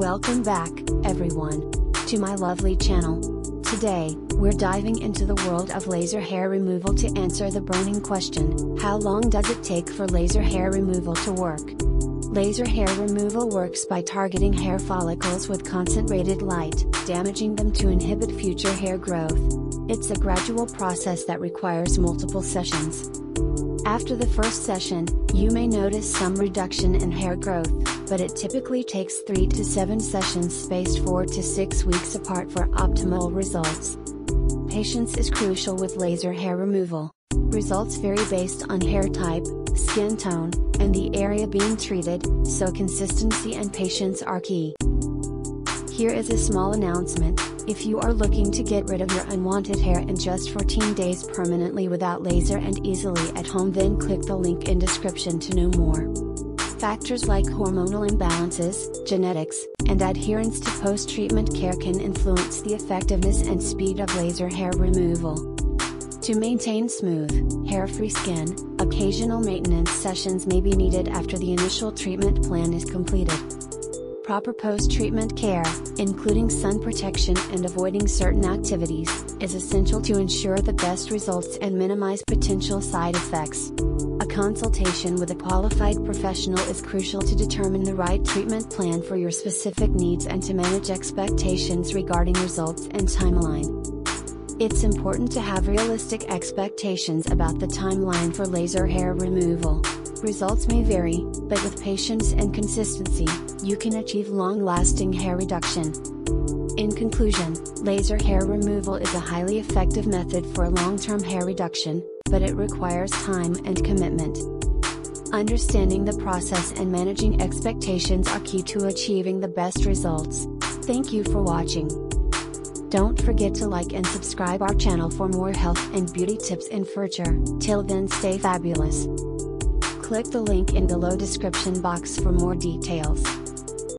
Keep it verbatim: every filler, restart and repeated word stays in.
Welcome back, everyone, to my lovely channel. Today, we're diving into the world of laser hair removal to answer the burning question, how long does it take for laser hair removal to work? Laser hair removal works by targeting hair follicles with concentrated light, damaging them to inhibit future hair growth. It's a gradual process that requires multiple sessions. After the first session, you may notice some reduction in hair growth, but it typically takes three to seven sessions spaced four to six weeks apart for optimal results. Patience is crucial with laser hair removal. Results vary based on hair type, skin tone, and the area being treated, so consistency and patience are key. Here is a small announcement, if you are looking to get rid of your unwanted hair in just fourteen days permanently without laser and easily at home, then click the link in description to know more. Factors like hormonal imbalances, genetics, and adherence to post-treatment care can influence the effectiveness and speed of laser hair removal. To maintain smooth, hair-free skin, occasional maintenance sessions may be needed after the initial treatment plan is completed. Proper post-treatment care, including sun protection and avoiding certain activities, is essential to ensure the best results and minimize potential side effects. A consultation with a qualified professional is crucial to determine the right treatment plan for your specific needs and to manage expectations regarding results and timeline. It's important to have realistic expectations about the timeline for laser hair removal. Results may vary, but with patience and consistency, you can achieve long-lasting hair reduction. In conclusion, laser hair removal is a highly effective method for long-term hair reduction, but it requires time and commitment. Understanding the process and managing expectations are key to achieving the best results. Thank you for watching. Don't forget to like and subscribe our channel for more health and beauty tips in future. Till then, stay fabulous. Click the link in the below description box for more details.